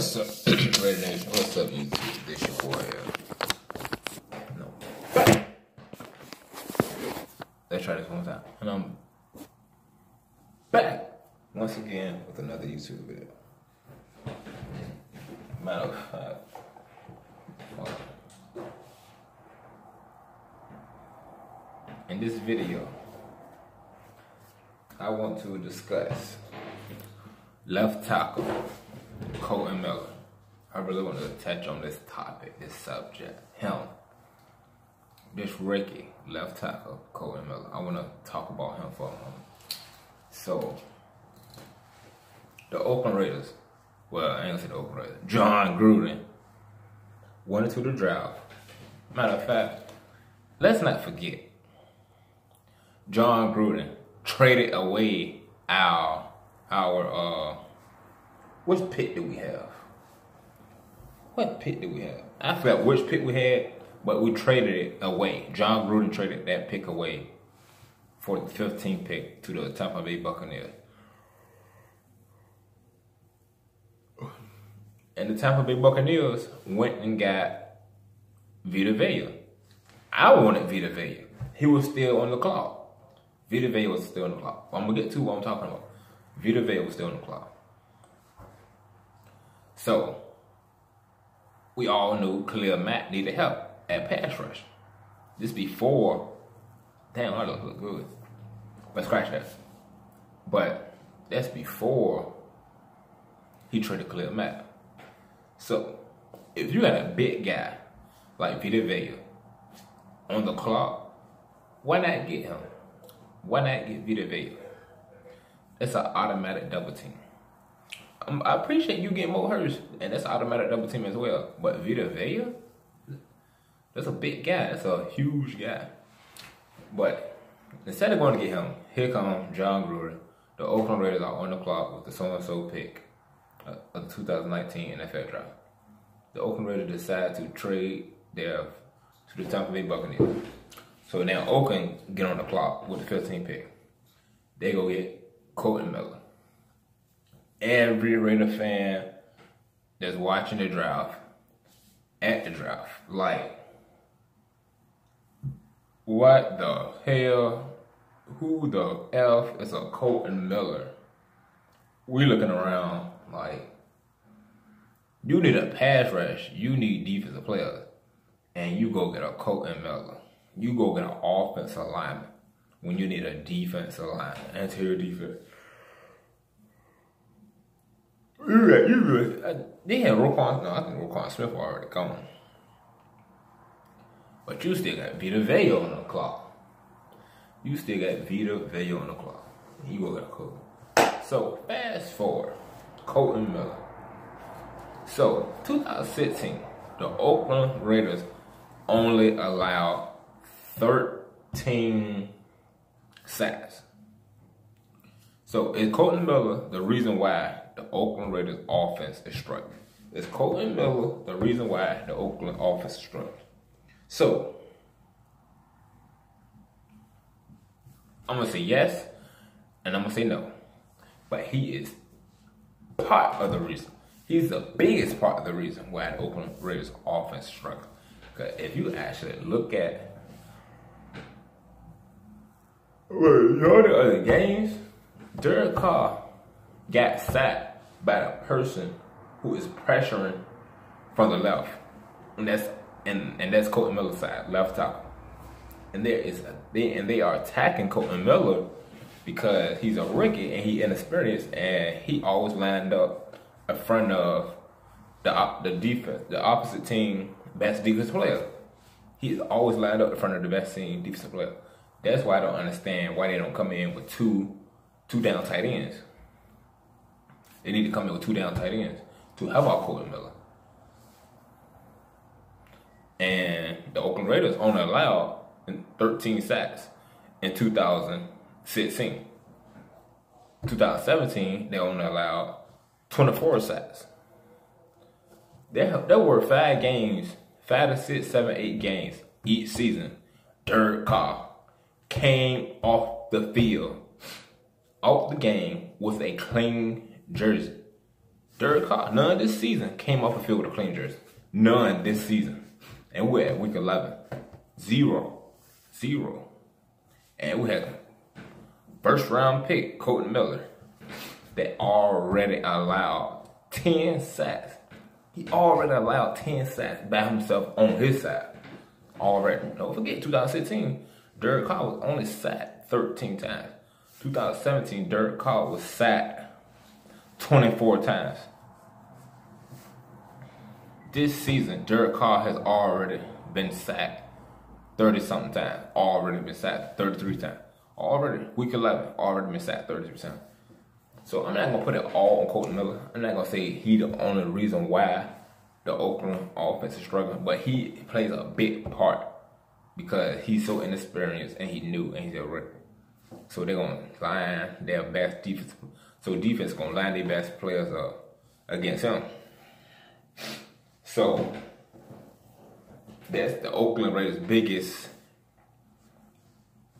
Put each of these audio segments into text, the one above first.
What's up, Raider Nation? What's up, YouTube? This your boy, no. Let's try this one time. And I'm back once again with another YouTube video. Matter of fact, in this video, I want to discuss left tackle Kolton Miller. I really want to touch on this topic, this subject. Him, this rookie left tackle Kolton Miller. I want to talk about him for a moment. So, the Oakland Raiders, well, I ain't gonna say the Oakland Raiders, Jon Gruden wanted to the draft. Matter of fact, let's not forget, Jon Gruden traded away our which pick do we have? What pick do we have? I forgot which pick we had, but we traded it away. Jon Gruden traded that pick away for the 15th pick to the Tampa Bay Buccaneers. And the Tampa Bay Buccaneers went and got Vita Vea. I wanted Vita Vea. He was still on the clock. Vita Vea was still on the clock. I'm going to get to what I'm talking about. Vita Vea was still on the clock. So, we all knew Khalil Mack needed help at pass rush. This before, damn, I look good. But scratch that. But that's before he traded Khalil Mack. So, if you got a big guy like Vita Vea on the clock, why not get him? Why not get Vita Vea? That's an automatic double team. I appreciate you getting Mo Hurst, and that's an automatic double team as well. But Vita Vea? That's a big guy. That's a huge guy. But instead of going to get him, here comes Jon Gruden. The Oakland Raiders are on the clock with the so-and-so pick of the 2019 NFL draft. The Oakland Raiders decide to trade their to the Tampa Bay Buccaneers. So now Oakland get on the clock with the 15th pick. They go get Kolton Miller. Every Raider fan that's watching the draft, at the draft, like, what the hell? Who the F is a Kolton Miller? We looking around like, you need a pass rush, you need defensive players, and you go get a Kolton Miller. You go get an offensive lineman when you need a defensive lineman, interior defense. They had Roquan, no, I think Roquan Smith already gone. But you still got Vita Vea on the clock. You still got Vita Vea on the clock. You go get a Kolton. So, fast forward, Kolton Miller. So, 2016, the Oakland Raiders only allowed 13 sacks. So is Kolton Miller the reason why the Oakland Raiders offense is struggling? Is Kolton Miller the reason why the Oakland offense is struggling? So I'm gonna say yes, and I'm gonna say no. But he is part of the reason. He's the biggest part of the reason why the Oakland Raiders offense is struggling. Because if you actually look at the other games, Derek Carr got sacked by the person who is pressuring from the left, and that's Kolton Miller's side, left tackle. And they are attacking Kolton Miller because he's a rookie and he's inexperienced, and he always lined up in front of the defense, the opposite team best defensive player. He's always lined up in front of the best team defensive player. That's why I don't understand why they don't come in with two down tight ends. They need to come in with two down tight ends to help out Kolton Miller. And the Oakland Raiders only allowed 13 sacks in 2016. 2017, they only allowed 24 sacks. There were 5 to 6, 7, 8 games each season. Derek Carr came off the field, off the game, with a clean jersey. Derek Carr, none this season, came off the field with a clean jersey. None this season. And we're at week 11. Zero. And we had first round pick, Kolton Miller, that already allowed 10 sacks. He already allowed 10 sacks by himself on his side. Already. Don't forget, 2016, Derek Carr was only sacked 13 times. 2017, Derek Carr was sacked 24 times. This season, Derek Carr has already been sacked 30-something times. Already been sacked 33 times. Already, week 11, already been sacked 33%. So I'm not going to put it all on Kolton Miller. I'm not going to say he's the only reason why the Oakland offense is struggling, but he plays a big part because he's so inexperienced and he new and he's a rookie. So they're going to line their best defense. So defense going to line their best players up against him. So that's the Oakland Raiders' biggest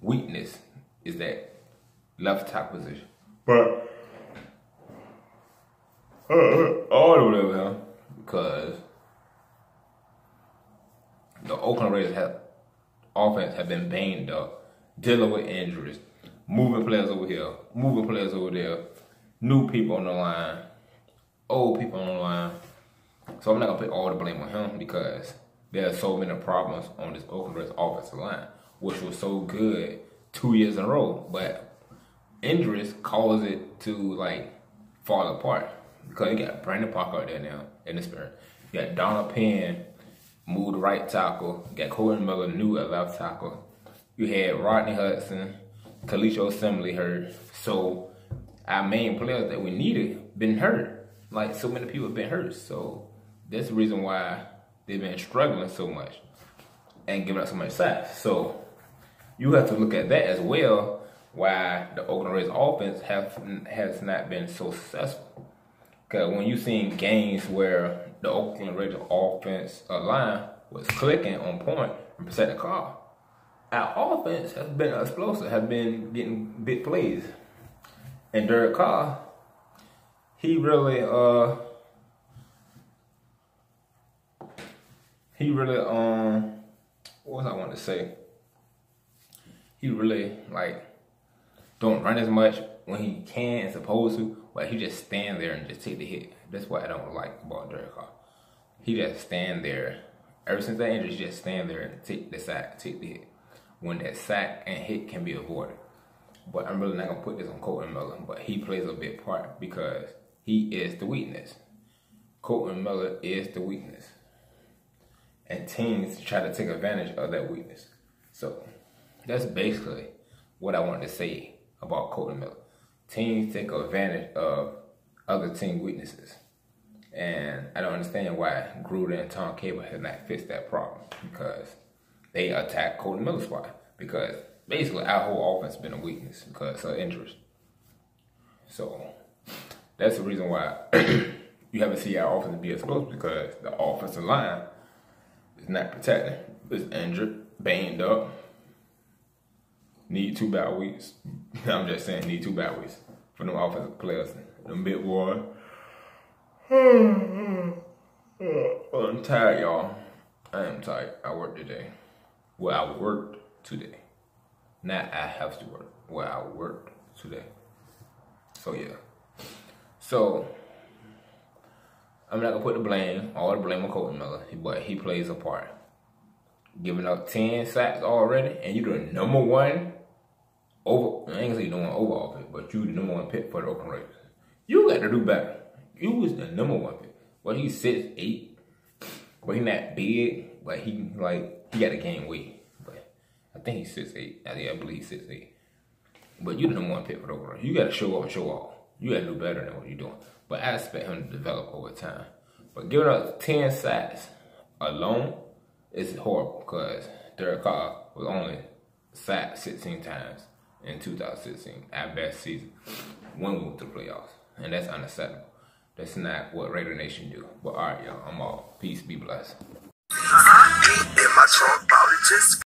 weakness, is that left tackle position. But all the way down, because the Oakland Raiders offense have been banged up, dealing with injuries, moving players over here, moving players over there, new people on the line, old people on the line. So I'm not gonna put all the blame on him because there are so many problems on this Oakland Raiders offensive line, which was so good 2 years in a row, but injuries cause it to like fall apart. Because you got Brandon Parker out there now in the spirit. You got Donald Penn, moved right tackle. You got Kolton Miller, new at left tackle. You had Rodney Hudson, Kalechi Osemele hurt. So our main players that we needed been hurt. Like so many people have been hurt. So that's the reason why they've been struggling so much and giving up so much sacks. So you have to look at that as well. Why the Oakland Raiders offense has not been so successful? Because when you seen games where the Oakland Raiders offense line was clicking on point and set the car, our offense has been explosive, has been getting big plays, and Derek Carr, he really like, don't run as much when he can and supposed to, but he just stand there and just take the hit. That's what I don't like about Derek Carr. He just stand there. Ever since that injury, he just stand there and take the sack, take the hit. When that sack and hit can be avoided. But I'm really not going to put this on Kolton Miller, but he plays a big part because he is the weakness. Kolton Miller is the weakness. And teams try to take advantage of that weakness. So that's basically what I wanted to say about Kolton Miller. Teams take advantage of other team weaknesses. And I don't understand why Gruden and Tom Cable have not fixed that problem, because they attacked Kolton Miller's spot. Because basically our whole offense has been a weakness because of injuries. So that's the reason why you haven't seen our offense be exposed, because the offensive line is not protected. It's injured, banged up. Need 2 bye weeks. I'm just saying, need 2 bye weeks for them offensive players. Them big boy. I'm tired, y'all. I am tired. I worked today. Well, I worked today. Not I have to work. Well, I worked today. So, yeah. So, I'm not going to put all the blame on Kolton Miller, but he plays a part. Giving up 10 sacks already, and you're the #1 I ain't gonna say no one overall pick, but you the #1 pick for the Oakland Raiders. You got to do better. You was the #1 pick. Well, he's 6'8", but he not big, but he got to gain weight. But I think he's 6'8". I believe 6'8". But you the #1 pick for the Oakland Raiders. You got to show up and show off. You got to do better than what you're doing. But I expect him to develop over time. But giving up 10 sacks alone, it's horrible, because Derek Carr was only sacked 16 times in 2016, our best season, when we went to the playoffs. And that's unacceptable. That's not what Raider Nation do. But all right, y'all, I'm off. Peace, be blessed.